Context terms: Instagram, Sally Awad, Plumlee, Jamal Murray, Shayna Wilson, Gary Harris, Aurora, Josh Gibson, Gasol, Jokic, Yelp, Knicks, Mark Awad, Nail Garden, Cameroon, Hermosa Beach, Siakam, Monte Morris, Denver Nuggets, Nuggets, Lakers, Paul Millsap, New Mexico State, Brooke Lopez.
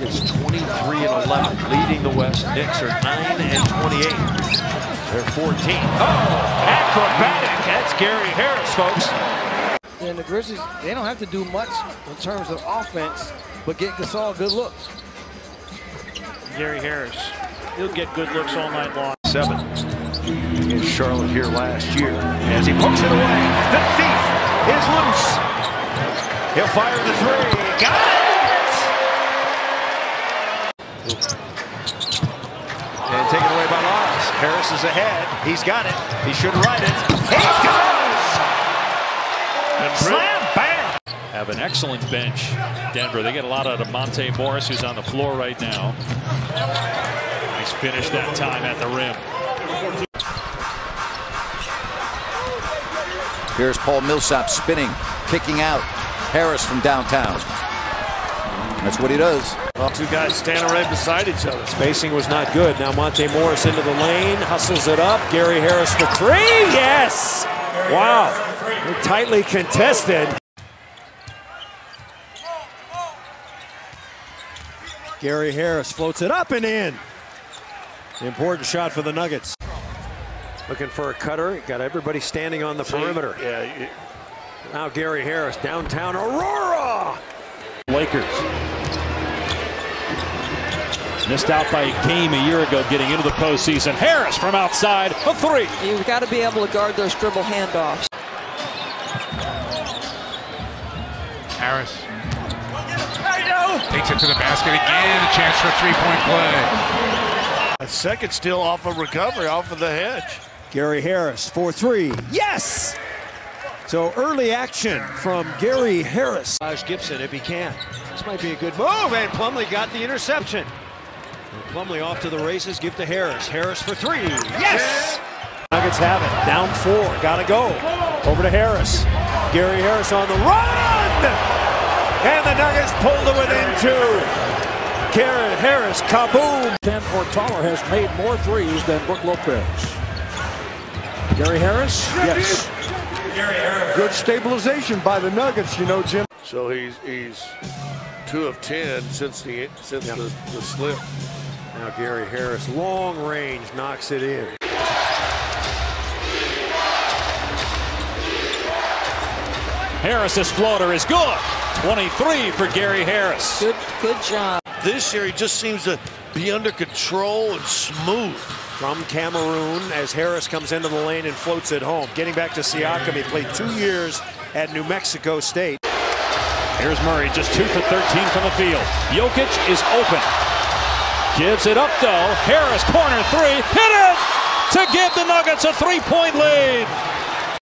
Nuggets 23-11, leading the West. Knicks are 9-28. They're 14. Oh, acrobatic! That's Gary Harris, folks. And the Grizzlies, they don't have to do much in terms of offense, but get Gasol good looks. Gary Harris, he'll get good looks all night long. 7 in Charlotte here last year. As he pokes it away, the thief is loose. He'll fire the three. Got it! And taken away by Morris. Harris is ahead. He's got it. He should ride it. He goes! And slam bam! Have an excellent bench, Denver. They get a lot out of Monte Morris, who's on the floor right now. Nice finish that time at the rim. Here's Paul Millsap spinning, kicking out. Harris from downtown. That's what he does. Well, two guys standing right beside each other. Spacing was not good. Now Monte Morris into the lane, hustles it up. Gary Harris for three. Yes! Wow. They're tightly contested. Gary Harris floats it up and in. Important shot for the Nuggets. Looking for a cutter. Got everybody standing on the perimeter. Yeah. Now Gary Harris, downtown Aurora! Lakers. Missed out by a game a year ago getting into the postseason. Harris from outside, a three. You've got to be able to guard those dribble handoffs. Harris takes it to the basket again. A chance for a three-point play. A second still off of recovery, off of the hedge. Gary Harris, 4-3. Yes! So early action from Gary Harris. Josh Gibson, if he can. This might be a good move, and Plumlee got the interception. And Plumlee off to the races, give to Harris. Harris for three. Yes! Nuggets have it. Down 4. Gotta go. Over to Harris. Gary Harris on the run! And the Nuggets pull to within 2. Gary Harris, kaboom! 10 or taller has made more threes than Brooke Lopez. Gary Harris? Yes. Good stabilization by the Nuggets, you know, Jim. So he's 2 of 10 since the slip. Now Gary Harris, long range, knocks it in. Harris's floater is good. 23 for Gary Harris. Good job. This year he just seems to be under control and smooth. From Cameroon, as Harris comes into the lane and floats it home. Getting back to Siakam, he played 2 years at New Mexico State. Here's Murray, just 2 for 13 from the field. Jokic is open. Gives it up, though. Harris, corner three, hit it! To give the Nuggets a 3-point lead.